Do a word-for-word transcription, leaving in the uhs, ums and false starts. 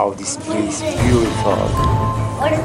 Oh, this place is beautiful. What is